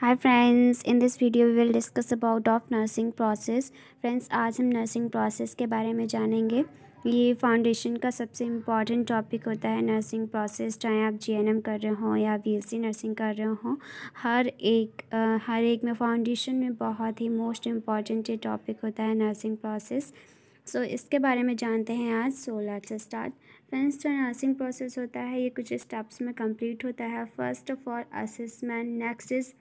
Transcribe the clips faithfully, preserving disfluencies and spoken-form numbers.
Hi friends, in this video we will discuss about of nursing process। Friends, आज हम nursing process के बारे में जानेंगे। ये foundation का सबसे important topic होता है nursing process, चाहे आप G N M कर रहे हो या B S C nursing कर रहे हो, हर एक आ, हर एक में foundation में बहुत ही most important ये topic होता है nursing process। सो so, इसके बारे में जानते हैं आज। सोलह से स्टार्ट। फ्रेंड्स, जो नर्सिंग प्रोसेस होता है ये कुछ स्टेप्स में कंप्लीट होता है। First of all assessment, next is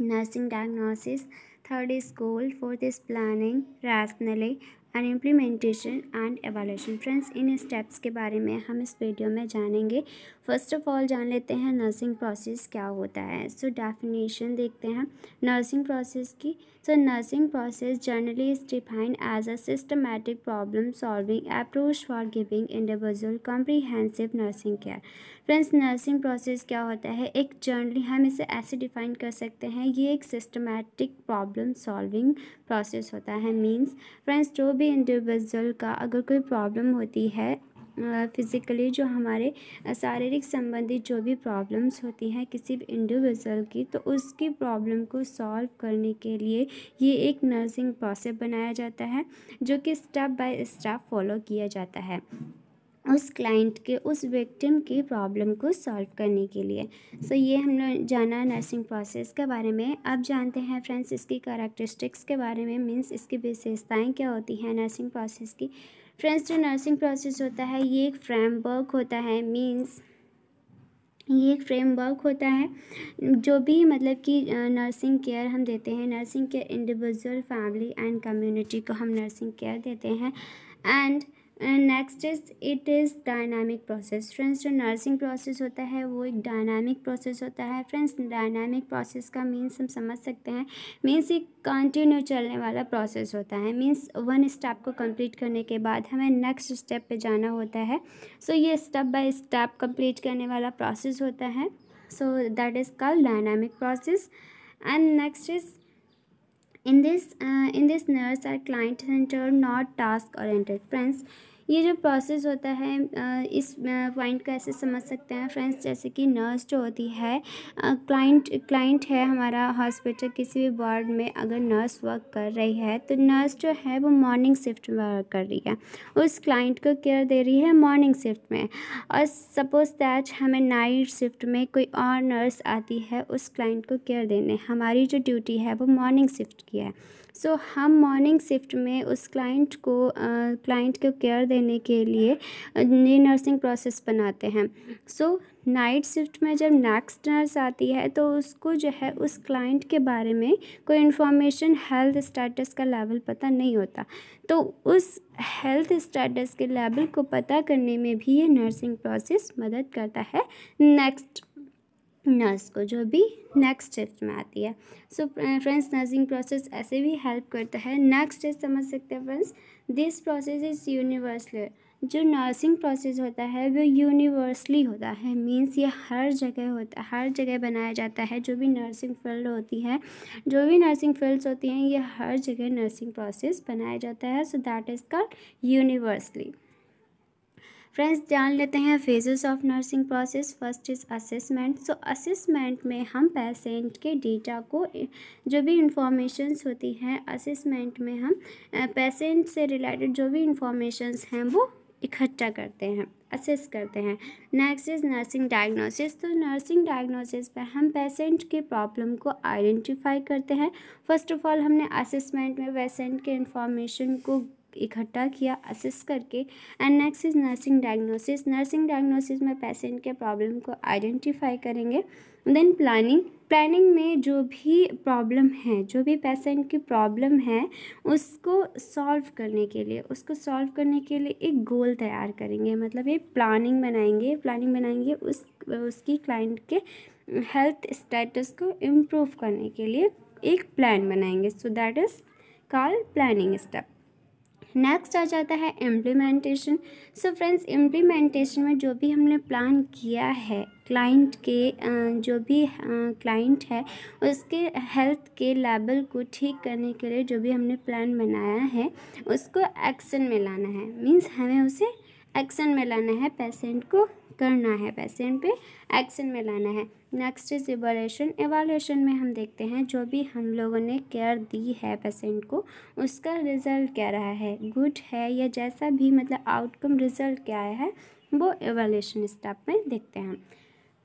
nursing diagnosis, third is goal, fourth is planning, rationaling and implementation and evolution. Friends, इन स्टेप्स के बारे में हम इस वीडियो में जानेंगे। फर्स्ट ऑफ ऑल जान लेते हैं नर्सिंग प्रोसेस क्या होता है। सो डेफिनेशन देखते हैं नर्सिंग प्रोसेस की। So nursing process generally is defined as a systematic problem solving approach for giving individual comprehensive nursing care. Friends, nursing process क्या होता है, एक जनरली हम इसे ऐसे डिफाइन कर सकते हैं, ये एक सिस्टमैटिक प्रॉब्लम सॉल्विंग प्रोसेस होता है। मीन्स फ्रेंड्स, जो इंडिविजुअल का अगर कोई प्रॉब्लम होती है फिज़िकली, जो हमारे शारीरिक संबंधी जो भी प्रॉब्लम्स होती हैं किसी भी इंडिविजुअल की, तो उसकी प्रॉब्लम को सॉल्व करने के लिए ये एक नर्सिंग प्रोसेस बनाया जाता है, जो कि स्टेप बाय स्टेप फॉलो किया जाता है उस क्लाइंट के, उस विक्टिम की प्रॉब्लम को सॉल्व करने के लिए। सो so, ये हमने जाना नर्सिंग प्रोसेस के बारे में। अब जानते हैं फ्रेंड्स इसकी कैरेक्टरिस्टिक्स के बारे में, मींस इसकी विशेषताएं क्या होती हैं नर्सिंग प्रोसेस की। फ्रेंड्स, जो नर्सिंग प्रोसेस होता है ये एक फ्रेमवर्क होता है। मींस ये एक फ्रेमवर्क होता है, जो भी मतलब कि नर्सिंग केयर हम देते हैं, nursing care individual, family and community को हम नर्सिंग केयर देते हैं। And next is it is dynamic process. Friends, जो नर्सिंग प्रोसेस होता है वो एक डायनामिक प्रोसेस होता है। फ्रेंड्स, डायनामिक प्रोसेस का मीन्स हम समझ सकते हैं, मीन्स एक कंटिन्यू चलने वाला प्रोसेस होता है। मीन्स वन स्टेप को कंप्लीट करने के बाद हमें नेक्स्ट स्टेप पे जाना होता है। सो so, ये स्टेप बाय स्टेप कंप्लीट करने वाला प्रोसेस होता है। So that is called dynamic process. And next is in this in this nurse are client centred not task oriented. Friends, ये जो प्रोसेस होता है इस पॉइंट का ऐसे समझ सकते हैं फ्रेंड्स, जैसे कि नर्स जो होती है, क्लाइंट क्लाइंट है हमारा हॉस्पिटल, किसी भी वार्ड में अगर नर्स वर्क कर रही है, तो नर्स जो है वो मॉर्निंग शिफ्ट में वर्क कर रही है, उस क्लाइंट को केयर दे रही है मॉर्निंग शिफ्ट में। और सपोज दैट हमें नाइट शिफ्ट में कोई और नर्स आती है उस क्लाइंट को केयर देने, हमारी जो ड्यूटी है वो मॉर्निंग शिफ्ट की है। सो so, हम मॉर्निंग शिफ्ट में उस क्लाइंट को क्लाइंट को केयर देने के लिए ये नर्सिंग प्रोसेस बनाते हैं। सो नाइट शिफ्ट में जब नेक्स्ट नर्स आती है, तो उसको जो है उस क्लाइंट के बारे में कोई इन्फॉर्मेशन, हेल्थ स्टेटस का लेवल पता नहीं होता, तो उस हेल्थ स्टेटस के लेवल को पता करने में भी ये नर्सिंग प्रोसेस मदद करता है नेक्स्ट नर्स को, जो भी नेक्स्ट शिफ्ट में आती है। सो फ्रेंड्स, नर्सिंग प्रोसेस ऐसे भी हेल्प करता है। नेक्स्ट इज समझ सकते हैं friends, this process is universal. जो नर्सिंग प्रोसेस होता है वो यूनिवर्सली होता है। मींस ये हर जगह होता हर जगह बनाया जाता है। जो भी नर्सिंग फील्ड होती है जो भी नर्सिंग फील्ड्स होती हैं, ये हर जगह नर्सिंग प्रोसेस बनाया जाता है। So that is called universally. Friends, जान लेते हैं phases of nursing process. First is assessment. So assessment में हम पेशेंट के डेटा को, जो भी इंफॉर्मेशंस होती हैं असेसमेंट में, हम पेशेंट से रिलेटेड जो भी इंफॉर्मेशंस हैं वो इकट्ठा करते हैं, असेस करते हैं। Next is nursing diagnosis. तो नर्सिंग डायग्नोसिस पर हम पेशेंट के प्रॉब्लम को आइडेंटिफाई करते हैं। फर्स्ट ऑफ ऑल हमने असेसमेंट में पेशेंट के इंफॉर्मेशन को इकट्ठा किया असेस करके। And next is nursing diagnosis. Nursing diagnosis में पेशेंट के प्रॉब्लम को आइडेंटिफाई करेंगे। देन प्लानिंग प्लानिंग में जो भी प्रॉब्लम है, जो भी पेशेंट की प्रॉब्लम है, उसको सॉल्व करने के लिए उसको सॉल्व करने के लिए एक गोल तैयार करेंगे। मतलब ये प्लानिंग बनाएंगे प्लानिंग बनाएंगे उस उसकी क्लाइंट के हेल्थ स्टेटस को इम्प्रूव करने के लिए एक प्लान बनाएंगे। So that is called planning step. Next आ जाता है इम्प्लीमेंटेशन। सो फ्रेंड्स, इम्प्लीमेंटेशन में जो भी हमने प्लान किया है, क्लाइंट के जो भी क्लाइंट है उसके हेल्थ के लेवल को ठीक करने के लिए जो भी हमने प्लान बनाया है, उसको एक्शन में लाना है। मींस हमें उसे एक्शन में लाना है, पेशेंट को करना है, पेशेंट पे एक्शन में लाना है। Next is evaluation. इवैल्यूएशन में हम देखते हैं जो भी हम लोगों ने केयर दी है पेशेंट को, उसका रिज़ल्ट क्या रहा है, गुड है या जैसा भी मतलब आउटकम रिज़ल्ट क्या आया है, वो इवैल्यूएशन स्टेप में देखते हैं।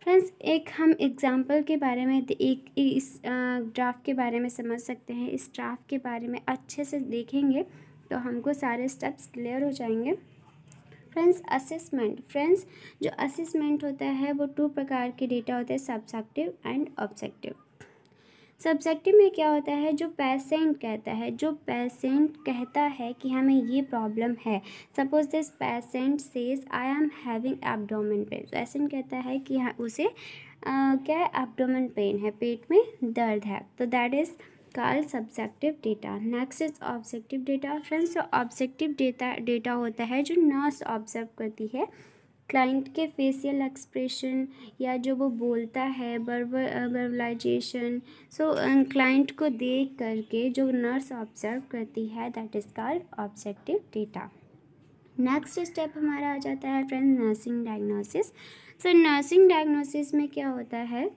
फ्रेंड्स, एक हम एग्ज़ाम्पल के बारे में, एक इस ग्राफ के बारे में समझ सकते हैं। इस ग्राफ के बारे में अच्छे से देखेंगे तो हमको सारे स्टेप्स क्लियर हो जाएंगे। Friends, assessment. फ्रेंड्स, जो असेसमेंट होता है वो टू प्रकार के डेटा होते हैं, सब्जेक्टिव एंड ऑब्जेक्टिव। सब्जेक्टिव में क्या होता है, जो पेशेंट कहता है, जो पेशेंट कहता है कि हमें ये प्रॉब्लम है। Suppose this patient says I am having abdomen pain. Patient कहता है कि हाँ उसे आ, क्या है, एब्डोमेन पेन है, पेट में दर्द है, तो that is called subjective data. Next is objective data. Friends, जो ऑब्जेक्टिव डेटा डेटा होता है, जो नर्स ऑब्जर्व करती है क्लाइंट के फेशियल एक्सप्रेशन या जो वो बोलता है, वर्बलाइजेशन, सो क्लाइंट को देख करके जो नर्स ऑब्जर्व करती है, that is called objective data. Next step हमारा आ जाता है friends nursing diagnosis. So nursing diagnosis में क्या होता है,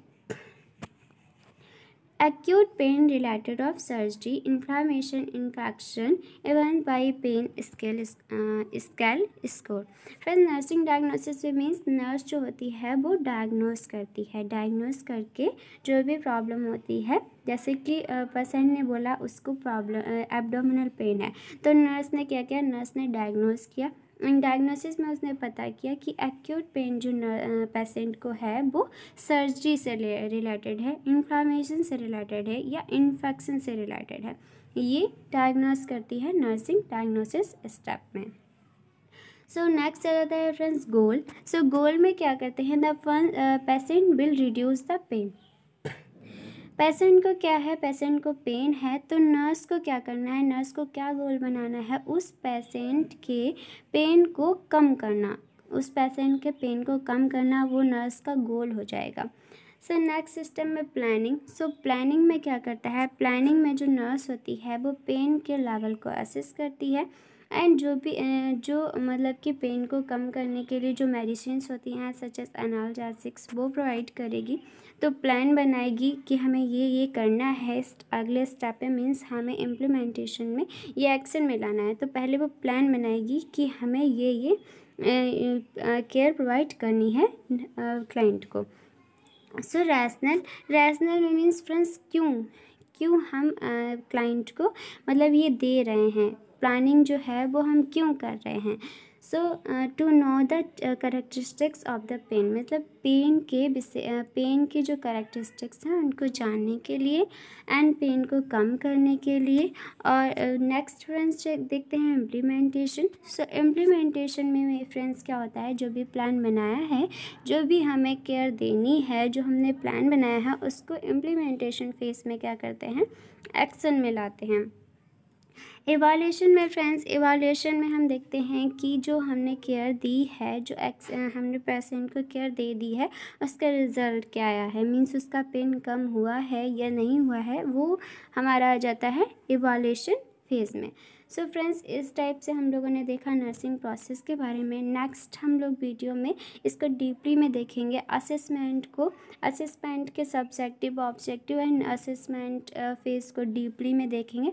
acute pain related of surgery, inflammation, infection, even by pain scale uh, scale score। Friends, nursing diagnosis में मीन्स नर्स जो होती है वो डायग्नोस करती है। डायग्नोस करके जो भी प्रॉब्लम होती है, जैसे कि पेशेंट ने बोला उसको प्रॉब्लम एब्डोमिनल पेन है, तो नर्स ने क्या किया, नर्स ने डायग्नोस किया। डायग्नोसिस में उसने पता किया कि एक्यूट पेन जो पेशेंट को है वो सर्जरी से रिलेटेड है, इन्फ्लामेशन से रिलेटेड है या इन्फेक्शन से रिलेटेड है, ये डायग्नोस करती है नर्सिंग डायग्नोसिस स्टेप में। सो नेक्स्ट आ जाता है फ्रेंड्स गोल। सो गोल में क्या करते हैं, the patient will reduce the pain. Patient को क्या है, पेशेंट को पेन है, तो नर्स को क्या करना है, नर्स को क्या गोल बनाना है, उस पेशेंट के पेन को कम करना, उस पेशेंट के पेन को कम करना, वो नर्स का गोल हो जाएगा। सो नेक्स्ट सिस्टम में प्लानिंग। सो प्लानिंग में क्या करता है, प्लानिंग में जो नर्स होती है वो पेन के लेवल को असेस करती है एंड जो भी जो मतलब कि पेन को कम करने के लिए जो मेडिसिन्स होती हैं सच एज एनाल्जेसिक्स, वो प्रोवाइड करेगी। तो प्लान बनाएगी कि हमें ये ये करना है, अगले स्टेप पे मीन्स हमें इम्प्लीमेंटेशन में ये एक्शन में लाना है, तो पहले वो प्लान बनाएगी कि हमें ये ये केयर प्रोवाइड करनी है क्लाइंट को। So rational. रैशनल में मीन्स फ्रेंड्स क्यों क्यों हम क्लाइंट को मतलब ये दे रहे हैं, प्लानिंग जो है वो हम क्यों कर रहे हैं। So to know the characteristics of the pain, मतलब पेन के पेन uh, की जो करैक्टरिस्टिक्स हैं उनको जानने के लिए एंड पेन को कम करने के लिए। और नेक्स्ट uh, फ्रेंड्स देखते हैं इम्प्लीमेंटेशन। सो इम्प्लीमेंटेशन में फ्रेंड्स क्या होता है, जो भी प्लान बनाया है, जो भी हमें केयर देनी है, जो हमने प्लान बनाया है, उसको इम्प्लीमेंटेशन फेज में क्या करते हैं, एक्शन में लाते हैं। इवैल्यूएशन में फ्रेंड्स, इवैल्यूएशन में हम देखते हैं कि जो हमने केयर दी है, जो एक्स हमने पेशेंट को केयर दे दी है, उसका रिज़ल्ट क्या आया है, मींस उसका पेन कम हुआ है या नहीं हुआ है, वो हमारा आ जाता है इवैल्यूएशन फेज़ में। सो so फ्रेंड्स, इस टाइप से हम लोगों ने देखा नर्सिंग प्रोसेस के बारे में। नेक्स्ट हम लोग वीडियो में इसको डीपली में देखेंगे, असेसमेंट को, असेसमेंट के subjective, objective and assessment phase को डीपली में देखेंगे।